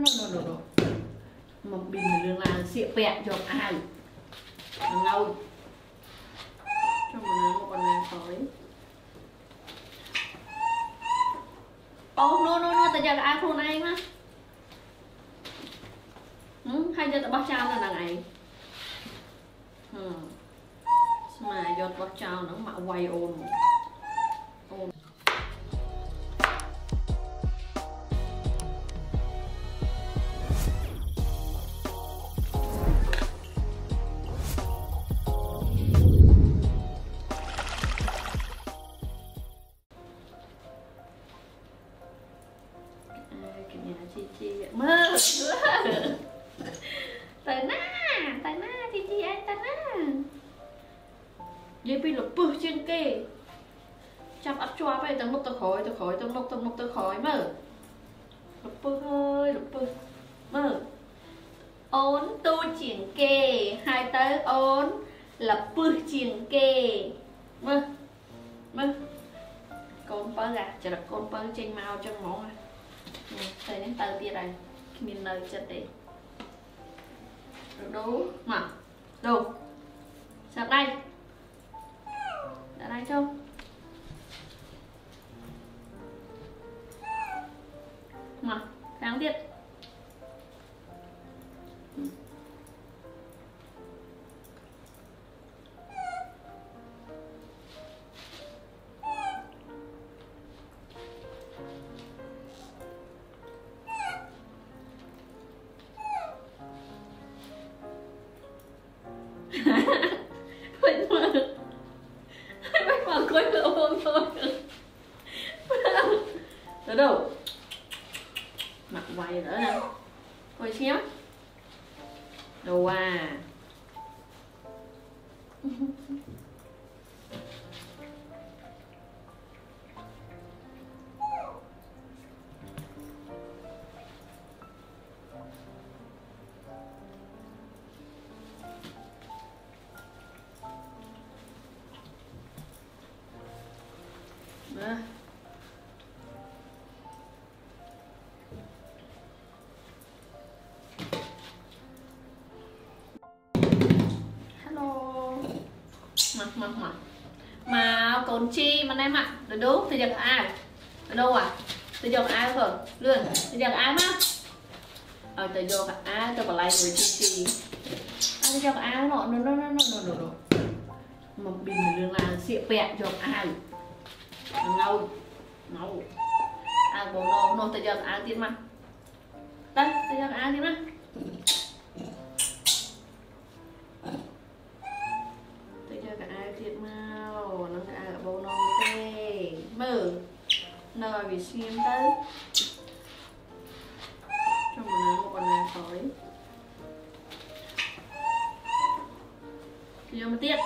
no. Một bình đường là xịa bẹn cho ai ngâu cho một này tới ô no tại giờ là ai khôn anh á hay giờ tại bóc trao là này mà giờ bóc trao nó mà quay ôn dây pin là bự trên kê chăm ấp choa phải tầng mốc tầng mốc tầng khói mở lục bự mở ốn tu triển kê hai tới ốn là bự triển kê mơ con bơ gà chả là con bơ trên màu trong món à thấy đến tờ tiền này mình lời chặt để đủ mà đủ sạc đây đã đây không? Mà đáng tiếc đâu mặt quay nữa nè quay xéo đồ à mà còn chi mà em ạ được đúng thì giờ ai ở đâu à tôi giờ ai rồi luôn tôi giờ ai má ở tôi giờ ai tôi còn lại người chi tôi giờ ai nọ nó mà bình thường là xịa bẹn cho ai nấu ai bò nấu tôi giờ ai tiên mà đây tôi giờ ai tiên mà nơi bị xiêm tới cho một con này tới giờ mà tiết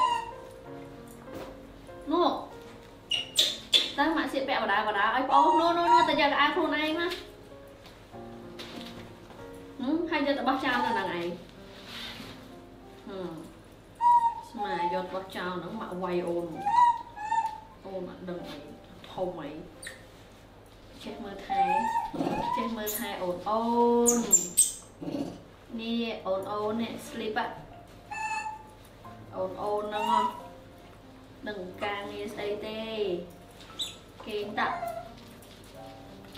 nô ta mãi xịt bẹo vào đá ấy ốm nô tại giờ là ai khôn anh á hay giờ tại bóc trao là này mà giờ bóc trao nó mà quay ôn mà đừng thâu mày chết mơ thai ồn nè ồn nè sleep ạ ồn nó ngon đừng ca nghe say tê kính tặng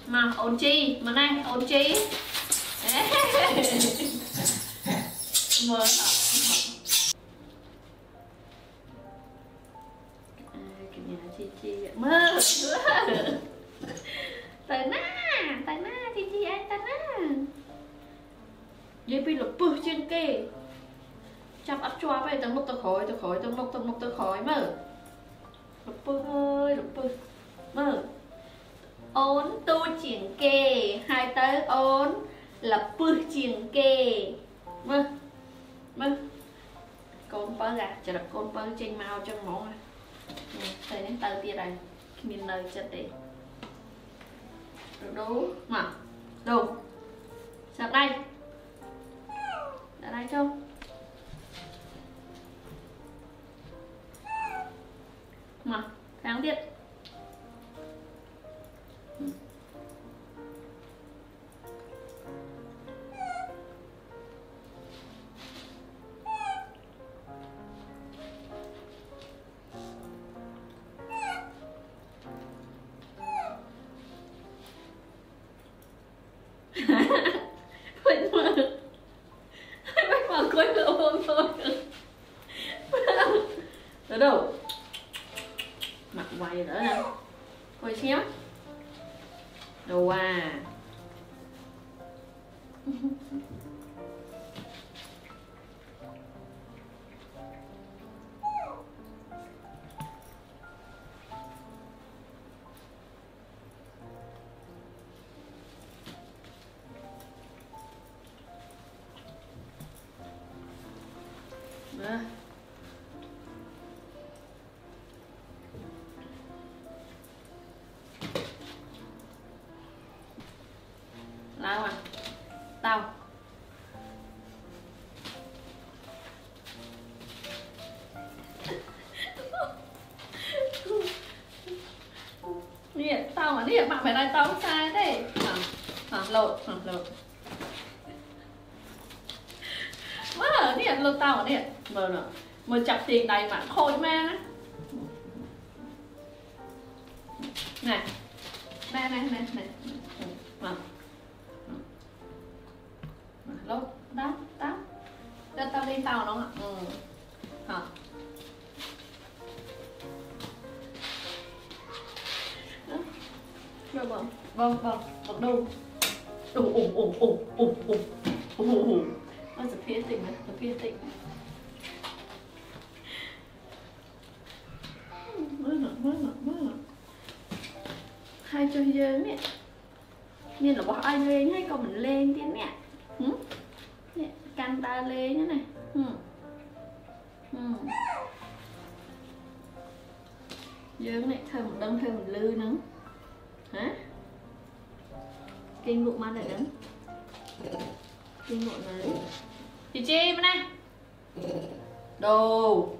mà ồn chi mà này ồn chi mơ cái nhà chi mơ Tại na chị ai tại na dây pin là bự trên kê chăm ấp choa phải tầng mốc tầng khói mở lục bự mở ốn tu triển kê hai tới ốn là bự triển kê mơ con bơ gà chả là con bơ trên màu trong món à thấy đến tờ tiền này mình lời chặt để đủ mà đủ sạc đây đã đây không mà đáng tiếc Nào à, tao điện tao mà điện bạn phải nói tao không sai đấy, lột mà ở điện lột tao ở điện mờ nở mà chặt tiền đầy bạn khôi ma á. Này lốt đáp cho tao đi tàu nó ạ. Hả, rồi vâng đâu ủng nó sẽ phía tỉnh đấy, nó phía tỉnh mới hai cho dơ mẹ nên là bỏ ai lên hay còn mình lên tiếng mẹ. Căn ta lê như này. Dương này thơm một đông thơm một lư nắng. Hả? Kinh ngụ mà lại nắng. Kinh ngụ mà lại. Chị bữa nay. Đồ